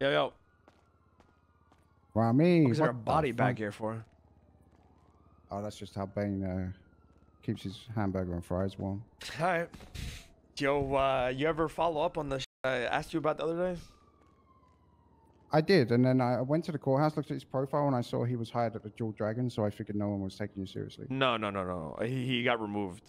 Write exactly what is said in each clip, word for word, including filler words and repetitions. Yo, yo. Ramee. What is there a body back here for? Oh, that's just how Bane uh, keeps his hamburger and fries warm. All right. Yo, uh, you ever follow up on the sh I asked you about the other day? I did, and then I went to the courthouse, looked at his profile, and I saw he was hired at the Jewel Dragon, so I figured no one was taking you seriously. No, no, no, no. He, he got removed.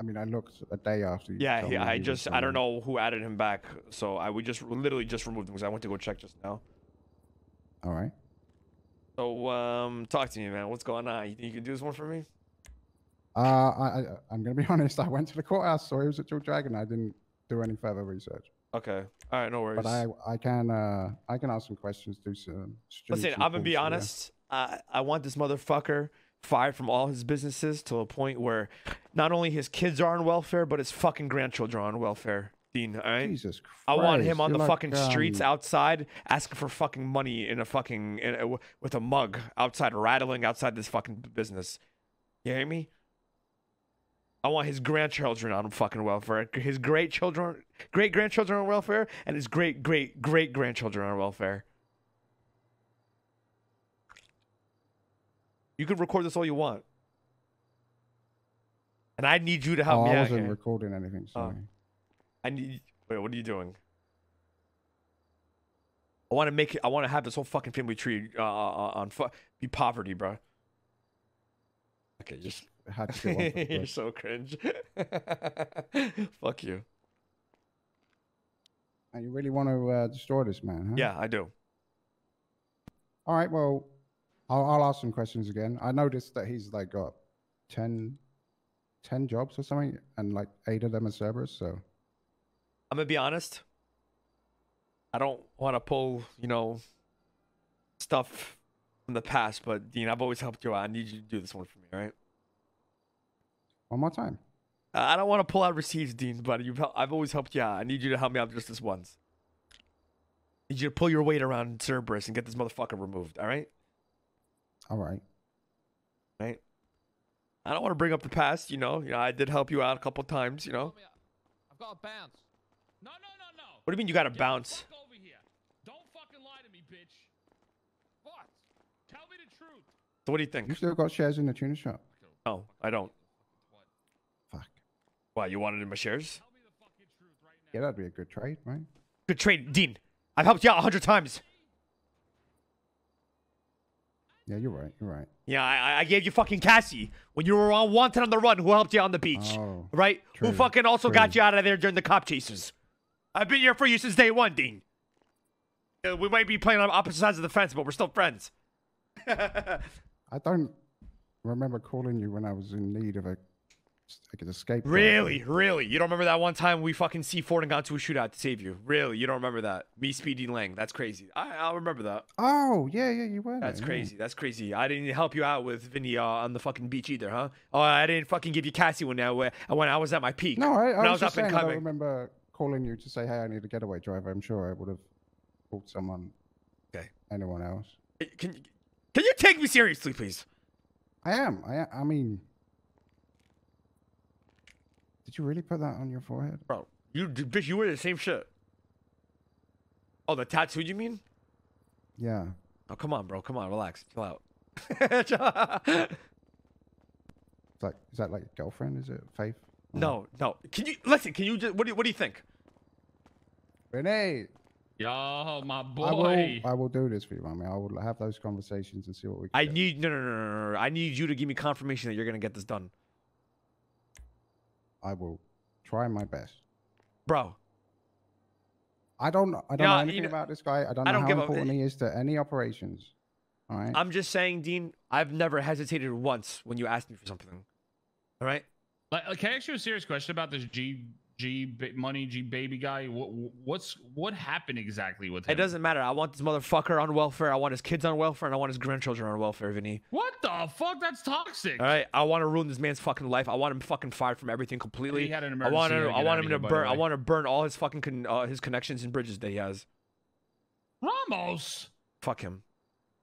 I mean, I looked a day after you. Yeah, he, I he just, I don't know who added him back, so I we just literally just removed him because I went to go check just now. All right. So, um, talk to me, man. What's going on? You think you can do this one for me? Uh, I, I, I'm going to be honest. I went to the courthouse, so he was at Jewel Dragon. I didn't do any further research. Okay. All right. No worries. But I, I can, uh, I can ask some questions. Do some. Listen, I'm gonna be honest. I, I want this motherfucker fired from all his businesses to a point where not only his kids are on welfare, but his fucking grandchildren are on welfare. Dean, all right. Jesus Christ. I want him on You're the like, fucking um... streets outside, asking for fucking money in a fucking in a, with a mug outside, rattling outside this fucking business. You hear me? I want his grandchildren on fucking welfare, his great children, great grandchildren on welfare, and his great great great grandchildren on welfare. You can record this all you want, and I need you to help oh, me I out. I wasn't here. recording anything. Sorry. Oh. I need. Wait, what are you doing? I want to make it. I want to have this whole fucking family tree uh, on fu be poverty, bro. Okay, just. Had to go You're so cringe. Fuck you. And you really want to uh, destroy this man, huh? Yeah, I do. All right, well, I'll, I'll ask some questions again. I noticed that he's like got ten, ten jobs or something, and like eight of them are Cerberus. So I'm gonna be honest. I don't want to pull, you know, stuff from the past, but Dean, I've always helped you out. I need you to do this one for me, all right? One more time. Uh, I don't want to pull out receipts, Dean, but you've I've always helped you out. I need you to help me out just this once. I need you to pull your weight around Cerberus and get this motherfucker removed, all right? All right. All right. I don't want to bring up the past, you know. You know, I did help you out a couple times, you know. I've got a bounce. No, no, no, no. What do you mean you got a bounce? Fuck over here. Don't fucking lie to me, bitch. What? Tell me the truth. So what do you think? You still got shares in the tuna shop? No, I don't. Why, you wanted in my shares? Tell me the fucking truth right now. Yeah, that'd be a good trade, right? Good trade, Dean. I've helped you out a hundred times. Yeah, you're right. You're right. Yeah, I, I gave you fucking Cassie when you were on Wanted on the Run, who helped you on the beach, oh, right? True, who fucking also true. got you out of there during the cop chases. I've been here for you since day one, Dean. Uh, we might be playing on opposite sides of the fence, but we're still friends. I don't remember calling you when I was in need of a... Like an escape. Really, route. really, you don't remember that one time we fucking C four'd and got to a shootout to save you? Really, you don't remember that? Me, Speedy Lang. That's crazy. I, I'll remember that. Oh yeah, yeah, you were. That's yeah. crazy. That's crazy. I didn't help you out with Vinnie uh, on the fucking beach either, huh? Oh, I didn't fucking give you Cassie when I when I was at my peak. No, I, I, was, I was just up saying, and coming. I don't remember calling you to say, "Hey, I need a getaway driver." I'm sure I would have called someone. Okay. Anyone else? Can Can you take me seriously, please? I am. I I mean. Did you really put that on your forehead? Bro, you bitch, you wear the same shit. Oh, the tattoo, you mean? Yeah. Oh, come on, bro. Come on, relax. Chill out. Chill out. It's like, is that like a girlfriend? Is it Faith? No, no. Can you, listen, can you just, what do you, what do you think? Renee. Yo, my boy. I will, I will do this for you, Ramee. I will have those conversations and see what we can I get. need, no, no, no, no, no. I need you to give me confirmation that you're going to get this done. I will try my best, bro. I don't, I don't you know, know anything you know, about this guy. I don't know I don't how important up. he is to any operations. All right. I'm just saying, Dean. I've never hesitated once when you asked me for something. All right. Like, can I ask you a serious question about this G G money G baby guy? What what's what happened exactly with him? It doesn't matter. I want this motherfucker on welfare. I want his kids on welfare, and I want his grandchildren on welfare, Vinnie. What the fuck? That's toxic. All right, I want to ruin this man's fucking life. I want him fucking fired from everything completely. He had an emergency. I want to, I want him to burn. I want to burn all his fucking con uh, his connections and bridges that he has. Ramos. Fuck him.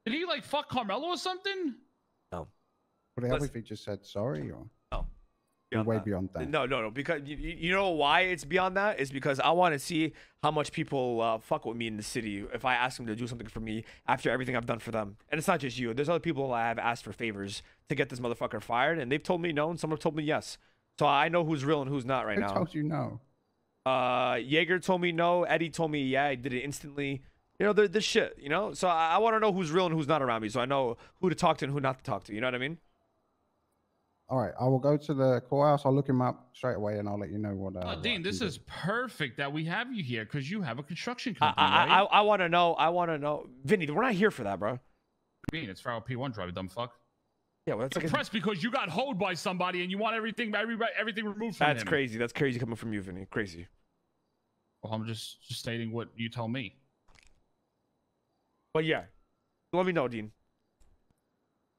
Did he like fuck Carmelo or something? No. Would it help if he just said sorry or? No. beyond way that. beyond that. No, no, no. Because you, you know why it's beyond that? It's because I want to see how much people uh, fuck with me in the city if I ask them to do something for me after everything I've done for them. And it's not just you. There's other people I have asked for favors to get this motherfucker fired, and they've told me no, and some have told me yes. So I know who's real and who's not right Who now. Who told you no? Uh, Jaeger told me no. Eddie told me yeah, I did it instantly. You know, this shit, you know? So I, I want to know who's real and who's not around me, so I know who to talk to and who not to talk to. You know what I mean? All right, I will go to the courthouse. I'll look him up straight away, and I'll let you know what... Uh, oh, Dean, what this is do. perfect that we have you here because you have a construction company, I, I, right? I, I want to know. I want to know. Vinny, we're not here for that, bro. Dean, it's for our P one drive, dumb fuck. Yeah, well, that's like impressed a... because you got holed by somebody and you want everything everybody, everything removed from that's him. That's crazy. That's crazy coming from you, Vinny. Crazy. Well, I'm just, just stating what you tell me. But yeah, let me know, Dean.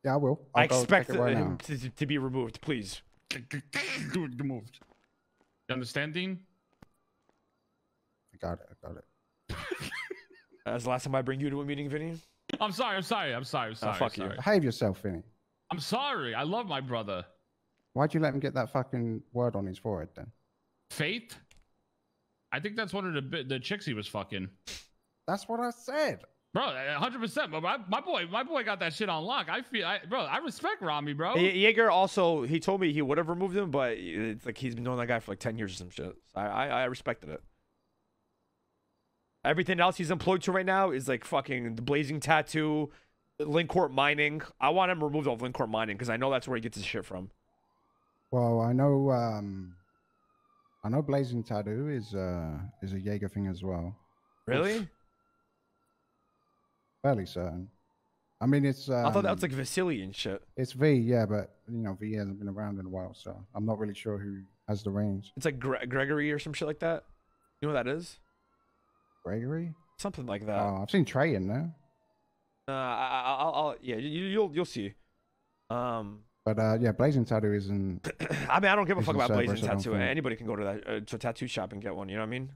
Yeah, I will. I'll I expect right him to, to be removed, please. Removed. You understand, Dean? I got it. I got it. That's the last time I bring you to a meeting, Vinny. I'm sorry. I'm sorry. I'm sorry. I'm sorry. Oh, fuck I'm sorry. you. Behave yourself, Vinny. I'm sorry. I love my brother. Why'd you let him get that fucking word on his forehead then? Faith? I think that's one of the the chicks he was fucking. That's what I said. Bro, one hundred percent. But my, my boy, my boy got that shit on lock. I feel, I, bro, I respect Ramee, bro. Jaeger also, he told me he would have removed him, but it's like he's been knowing that guy for like ten years or some shit. So I, I, I respected it. Everything else he's employed to right now is like fucking the Blazing Tattoo, Lincourt Mining. I want him removed off Lincourt Mining because I know that's where he gets his shit from. Well, I know, um, I know Blazing Tattoo is uh is a Jaeger thing as well. Really? Oof. Fairly certain. I mean, it's. Um, I thought that was like Vasilyan shit. It's V, yeah, but you know, V hasn't been around in a while, so I'm not really sure who has the reins. It's like Gre Gregory or some shit like that. You know what that is? Gregory? Something like that. Oh, I've seen Trey in there. Uh, I, I, I'll, I'll, yeah, you, you'll, you'll see. Um. But uh, yeah, Blazing Tattoo isn't. I mean, I don't give a fuck about Blazing Tattoo. Anybody can go to that uh, to a tattoo shop and get one. You know what I mean?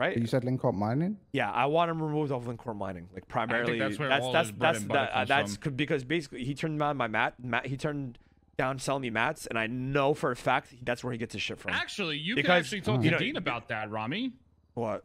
Right? You said Lincourt Mining? Yeah, I want him removed off Lincourt Mining, like primarily. That's where that's all that's that's, that's, uh, that's because basically he turned down my mat, mat. He turned down selling me mats, and I know for a fact that's where he gets his shit from. Actually, you because, can actually talk uh, to you know, Dean about that, Ramee. What?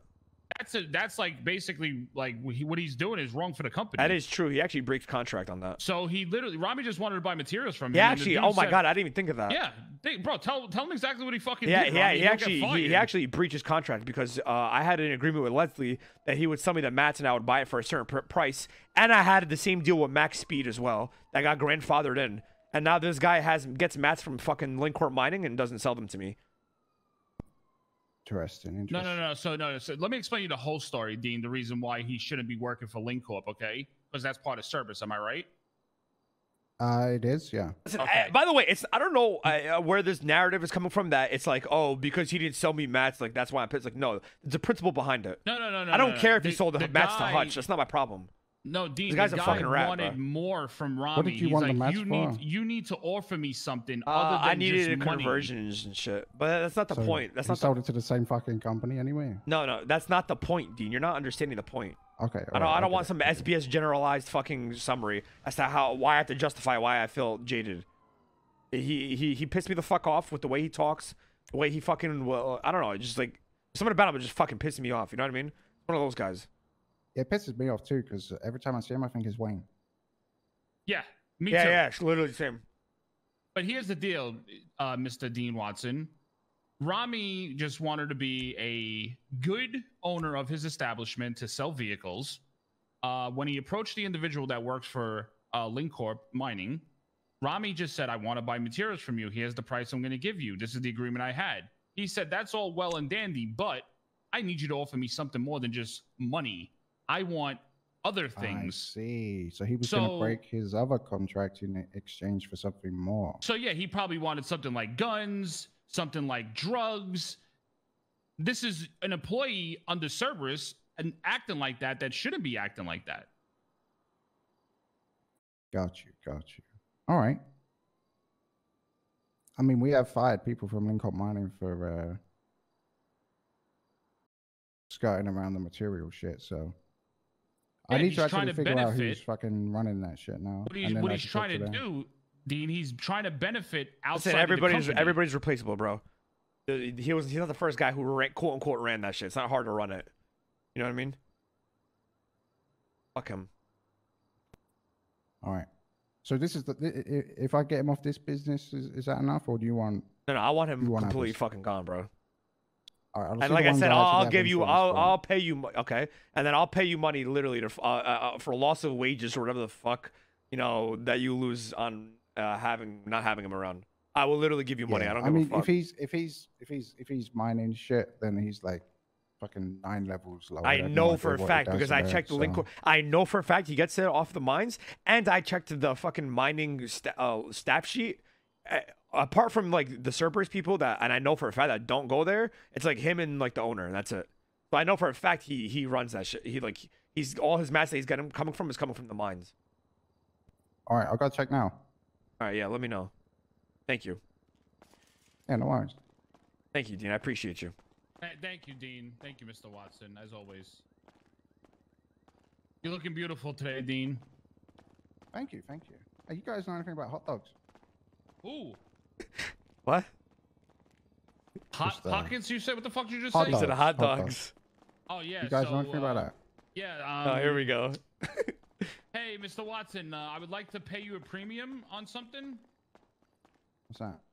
That's a, that's like basically like what he's doing is wrong for the company. That is true. He actually breaks contract on that. So he literally, Ramee just wanted to buy materials from him. Yeah, actually. Oh my said, God, I didn't even think of that. Yeah, they, bro, tell tell him exactly what he fucking yeah, did. Yeah, Ramee. he actually he, he actually breaches contract because uh, I had an agreement with Leslie that he would sell me the mats and I would buy it for a certain pr price, and I had the same deal with Max Speed as well. That got grandfathered in, and now this guy has gets mats from fucking Lincourt Mining and doesn't sell them to me. Interesting, interesting. No, no, no. So, no, so let me explain you the whole story, Dean. The reason why he shouldn't be working for Lincorp, okay? Because that's part of Cerberus. Am I right? Uh, it is, yeah. Listen, okay. I, by the way, it's I don't know uh, where this narrative is coming from. That it's like, oh, because he didn't sell me mats, like that's why I'm pissed. Like, no, there's a principle behind it. No, no, no, no. I don't no, care no. if the, he sold the, the mats guy, to Hutch. That's not my problem. No, Dean, the, the guy rat, wanted bro. more from Ramee. What did you He's want like, the you need, you need to offer me something uh, other than I needed just money. Conversions and shit. But that's not the so point. That's not sold the... it to the same fucking company anyway. No, no, that's not the point, Dean. You're not understanding the point. Okay. I don't. Right, I don't okay. want some S B S generalized fucking summary as to how why I have to justify why I feel jaded. He he he pissed me the fuck off with the way he talks, the way he fucking well. I don't know. It's just like something about him just fucking pissing me off. You know what I mean? One of those guys. It pisses me off too, because every time I see him, I think it's Wayne. Yeah, me yeah, too. Yeah, yeah, it's literally the same. But here's the deal, uh, Mister Dean Watson. Ramee just wanted to be a good owner of his establishment to sell vehicles. Uh, when he approached the individual that works for uh, Lincorp Mining, Ramee just said, I want to buy materials from you. Here's the price I'm going to give you. This is the agreement I had. He said, that's all well and dandy, but I need you to offer me something more than just money. I want other things. I see. So he was so, going to break his other contract in exchange for something more. So yeah, he probably wanted something like guns, something like drugs. This is an employee under Cerberus and acting like that that shouldn't be acting like that. Got you. Got you. All right. I mean, we have fired people from Lincoln Mining for uh, skirting around the material shit, so... Yeah, I need to actually to figure benefit. out who's fucking running that shit now. What he's, what he's trying to do, Dean, he's trying to benefit outside. Listen, everybody's of everybody's replaceable, bro. He was he's not the first guy who ran, quote unquote ran that shit. It's not hard to run it. You know what I mean? Fuck him. All right. So this is the if I get him off this business, is, is that enough, or do you want? No, no, I want him want completely others? fucking gone, bro. All right, and like I said, I'll, I'll give you, I'll, I'll pay you, okay, and then I'll pay you money literally to, uh, uh, for loss of wages or whatever the fuck, you know, that you lose on uh, having not having him around. I will literally give you money. Yeah, I don't give I mean, a fuck. If he's, if he's, if he's, if he's mining shit, then he's like fucking nine levels lower. I know for a fact because I checked the Lincourt. I know for a fact he gets there off the mines, and I checked the fucking mining st uh, staff sheet. Uh, apart from like the Cerberus people that, and I know for a fact that don't go there. It's like him and like the owner, and that's it. But I know for a fact he he runs that shit. He like he's all his mats that he's got him coming from is coming from the mines. All right, I'll go check now. All right, yeah, let me know. Thank you. Yeah, no worries. Thank you, Dean. I appreciate you. Thank you, Dean. Thank you, Mister Watson, as always. You're looking beautiful today, Dean. Thank you, thank you. Hey, you guys know anything about hot dogs? Ooh. What? Hot pockets, you said? What the fuck did you just say? You said hot dogs. Oh, yeah. You guys know anything about that? Yeah. Um, oh, here we go. Hey, Mister Watson, uh, I would like to pay you a premium on something. What's that?